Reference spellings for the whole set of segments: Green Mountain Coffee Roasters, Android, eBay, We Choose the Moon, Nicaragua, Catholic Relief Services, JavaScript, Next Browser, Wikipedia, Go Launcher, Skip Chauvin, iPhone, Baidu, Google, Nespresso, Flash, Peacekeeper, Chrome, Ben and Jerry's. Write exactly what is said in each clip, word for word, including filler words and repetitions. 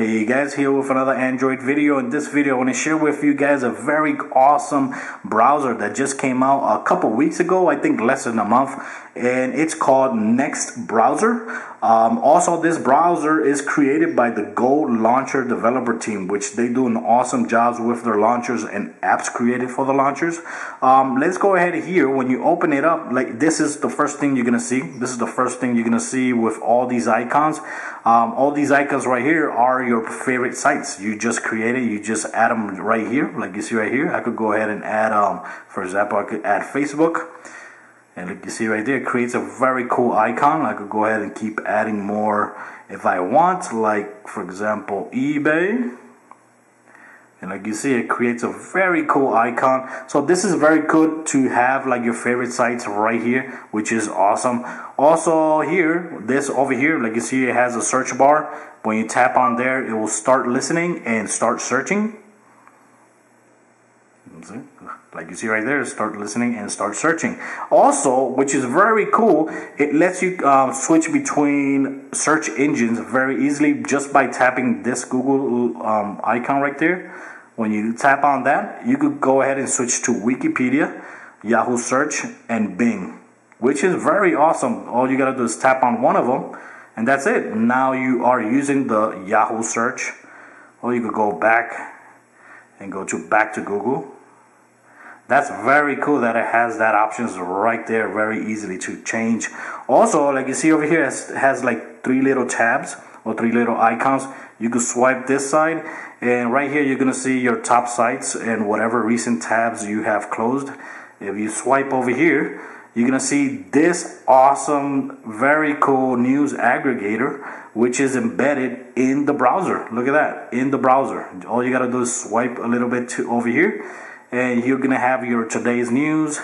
Hey guys, here with another Android video. In this video I want to share with you guys a very awesome browser that just came out a couple weeks ago, I think less than a month, and it's called Next Browser. Um, also, this browser is created by the Go Launcher developer team, which they do an awesome job with their launchers and apps created for the launchers. Um, let's go ahead here. When you open it up, like this is the first thing you're gonna see. This is the first thing you're gonna see with all these icons. Um, all these icons right here are your favorite sites you just created. You just add them right here, like you see right here. I could go ahead and add, um, for example, I could add Facebook, and like you see right there, it creates a very cool icon. I could go ahead and keep adding more if I want, like for example eBay. And like you see, it creates a very cool icon. So this is very good to have like your favorite sites right here, which is awesome. Also here, this over here, like you see, it has a search bar. When you tap on there, it will start listening and start searching. Like you see right there, start listening and start searching. Also, which is very cool, it lets you um, switch between search engines very easily just by tapping this Google um, icon right there. When you tap on that, you could go ahead and switch to Wikipedia, Yahoo search, and Bing, which is very awesome. All you gotta do is tap on one of them, and that's it. Now you are using the Yahoo search, or you could go back and go to back to Google. That's very cool that it has that options right there very easily to change. Also, like you see over here, it has like three little tabs or three little icons. You can swipe this side, and right here you're gonna see your top sites and whatever recent tabs you have closed. If you swipe over here, you're gonna see this awesome, very cool news aggregator, which is embedded in the browser. Look at that, in the browser. All you gotta do is swipe a little bit to over here, and you're gonna have your today's news.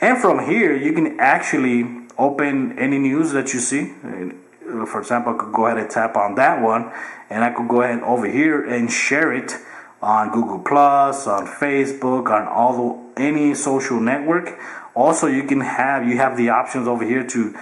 And from here, you can actually open any news that you see. For example, I could go ahead and tap on that one, and I could go ahead over here and share it on Google Plus, on Facebook, on all the, any social network. Also, you can have you have the options over here to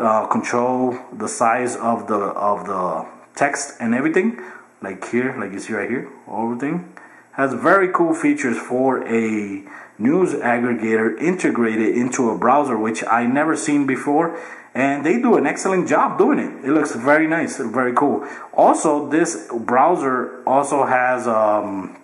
uh, control the size of the of the text and everything. Like here, like you see right here, everything has very cool features for a news aggregator integrated into a browser, which I never seen before, and they do an excellent job doing it. It looks very nice, very cool. Also, this browser also has um,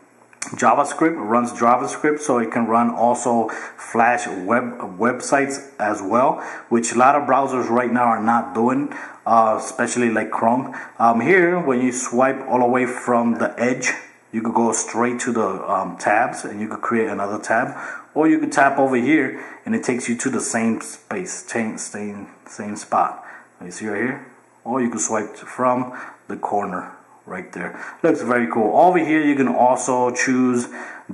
JavaScript, runs JavaScript, so it can run also Flash web websites as well, which a lot of browsers right now are not doing, uh, especially like Chrome. Um, here, when you swipe all the way from the edge, you could go straight to the um, tabs, and you could create another tab, or you could tap over here and it takes you to the same space, same, same, same spot. You see right here? Or you could swipe from the corner right there. Looks very cool. Over here you can also choose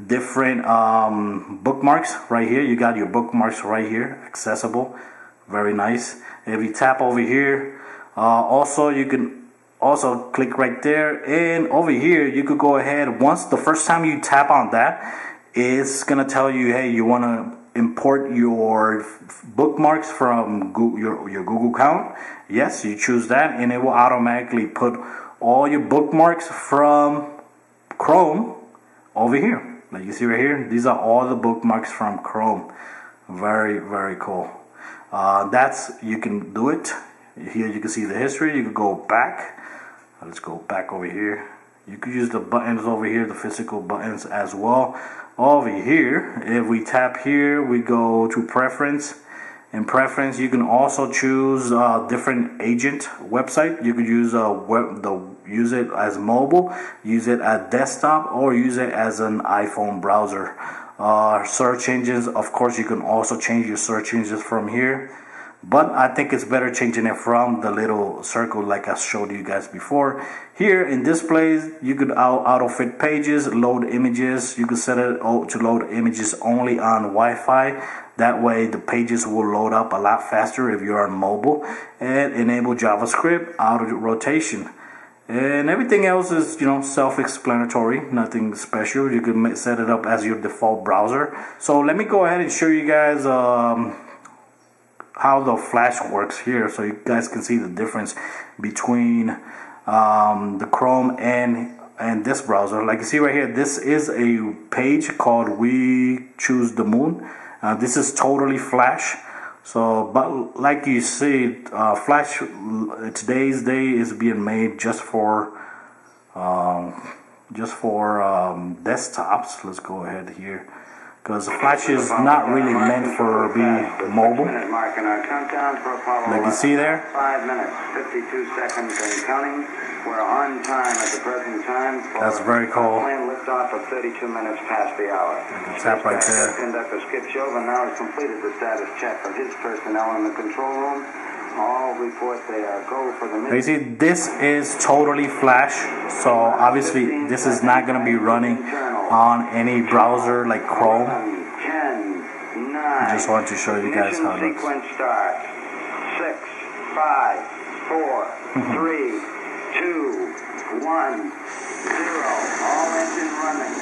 different um, bookmarks. Right here you got your bookmarks right here, accessible, very nice. If you tap over here, uh, also you can also click right there, and over here you could go ahead, once the first time you tap on that, it's gonna tell you, hey, you want to import your bookmarks from Google, your, your Google account. Yes, you choose that, and it will automatically put all your bookmarks from Chrome over here. Like you see right here, these are all the bookmarks from Chrome. Very, very cool. Uh, that's, you can do it. Here you can see the history. You can go back. Let's go back over here. You could use the buttons over here, the physical buttons as well. Over here, if we tap here, we go to preference. In preference, you can also choose a different agent website. You could use a web, the use it as mobile, use it as desktop, or use it as an iPhone browser. Uh, search engines, of course, you can also change your search engines from here. But I think it's better changing it from the little circle like I showed you guys before. Here in displays, you could auto-fit pages, load images. You could set it to load images only on Wi-Fi. That way the pages will load up a lot faster if you're on mobile. And enable JavaScript, auto-rotation. And everything else is, you know, self-explanatory, nothing special. You can set it up as your default browser. So let me go ahead and show you guys um, how the Flash works here, so you guys can see the difference between um, the Chrome and and this browser. Like you see right here, this is a page called We Choose the Moon. Uh, this is totally Flash. So, but like you see, uh, Flash today's day is being made just for um, just for um, desktops. Let's go ahead here, because Flash is not really meant for being mobile. Like you see there, five minutes, fifty-two seconds and counting. We're on time at the present time. That's very cool. Planned liftoff of thirty-two minutes past the hour. Tap right there. Conductor Skip Chauvin now has completed the status check of his personnel in the control room. All reports they are go for the mission. You see, this is totally Flash, so obviously this is not going to be running on any browser like Chrome. I just wanted to show you guys how it looks. Six, five, four, three, two, one, zero. All engine running.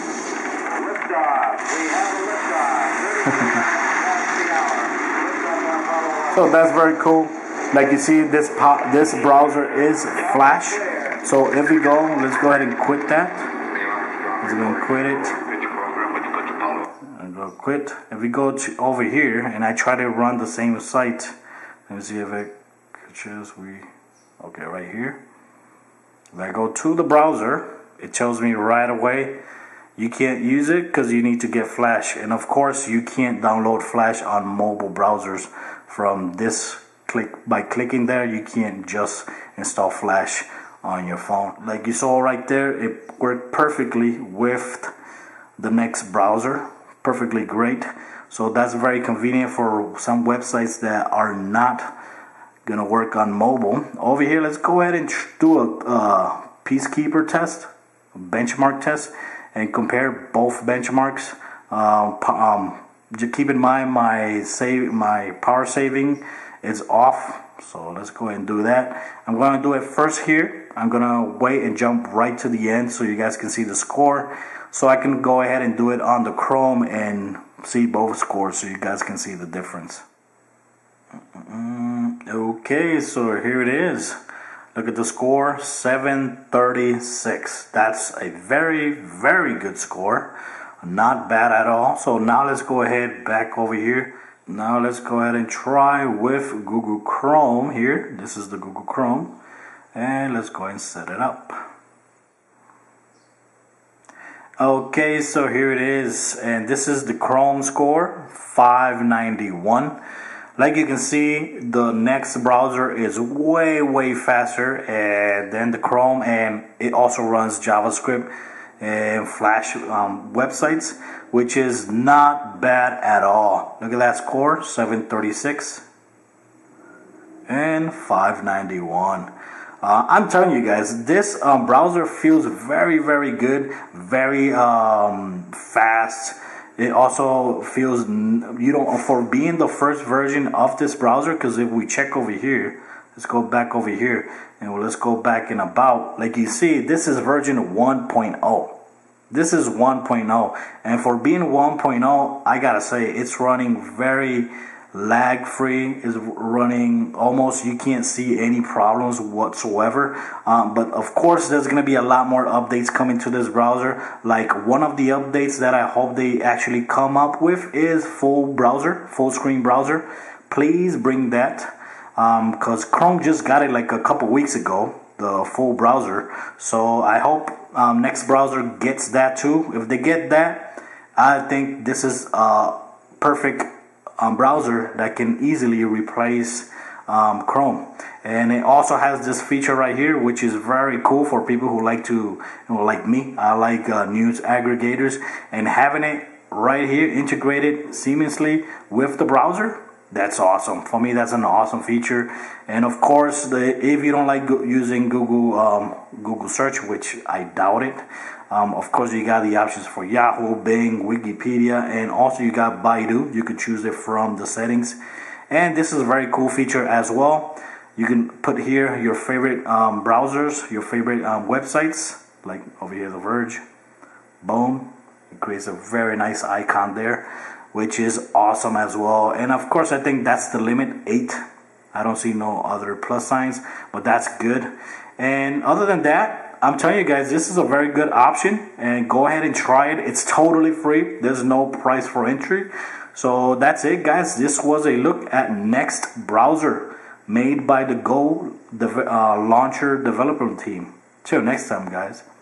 Liftoff. We have a liftoff. So that's very cool. Like you see, this pop, this browser is Flash. So if we go, let's go ahead and quit that. I'm gonna quit it. I'm gonna quit. If we go to over here and I try to run the same site, let me see if it shows we. Okay, right here. If I go to the browser, it tells me right away you can't use it because you need to get Flash, and of course you can't download Flash on mobile browsers from this click. By clicking there, you can't just install Flash on your phone. Like you saw right there, it worked perfectly with the Next browser, perfectly great. So that's very convenient for some websites that are not gonna work on mobile. Over here, let's go ahead and do a uh, Peacekeeper test, a benchmark test, and compare both benchmarks. Uh, um, just keep in mind my save my power saving is off. So let's go ahead and do that. I'm going to do it first here. I'm going to wait and jump right to the end so you guys can see the score. So I can go ahead and do it on the Chrome and see both scores so you guys can see the difference. Okay, so here it is. Look at the score, seven thirty-six. That's a very, very good score. Not bad at all. So now let's go ahead back over here. Now let's go ahead and try with Google Chrome here. This is the Google Chrome, and let's go ahead and set it up. Okay, so here it is, and this is the Chrome score, five ninety-one. Like you can see, the Next browser is way way faster than the Chrome, and it also runs JavaScript and Flash um, websites, which is not bad at all. Look at that score, seven thirty-six and five ninety-one. Uh, I'm telling you guys, this um, browser feels very, very good, very um, fast. It also feels, you know, for being the first version of this browser, because if we check over here, let's go back over here and let's go back in about. Like you see, this is version one point oh. This is one point oh. And for being one point oh, I gotta say, it's running very lag free. It's running almost, you can't see any problems whatsoever. Um, but of course, there's gonna be a lot more updates coming to this browser. Like one of the updates that I hope they actually come up with is full browser, full screen browser. Please bring that. Because um, Chrome just got it like a couple weeks ago, the full browser. So I hope um, Next browser gets that too. If they get that, I think this is a perfect um, browser that can easily replace um, Chrome. And it also has this feature right here, which is very cool for people who like to, you know, like me. I like uh, news aggregators, and having it right here integrated seamlessly with the browser. That's awesome. For me, that's an awesome feature. And of course, the, if you don't like go using Google um, Google search, which I doubt it, um, of course you got the options for Yahoo, Bing, Wikipedia, and also you got Baidu. You can choose it from the settings. And this is a very cool feature as well. You can put here your favorite um, browsers, your favorite um, websites, like over here, The Verge. Boom. It creates a very nice icon there, which is awesome as well. And of course, I think that's the limit, eight. I don't see no other plus signs, but that's good. And other than that, I'm telling you guys, this is a very good option, and go ahead and try it. It's totally free. There's no price for entry. So that's it, guys. This was a look at Next Browser, made by the Go uh, Launcher development team. Till next time, guys.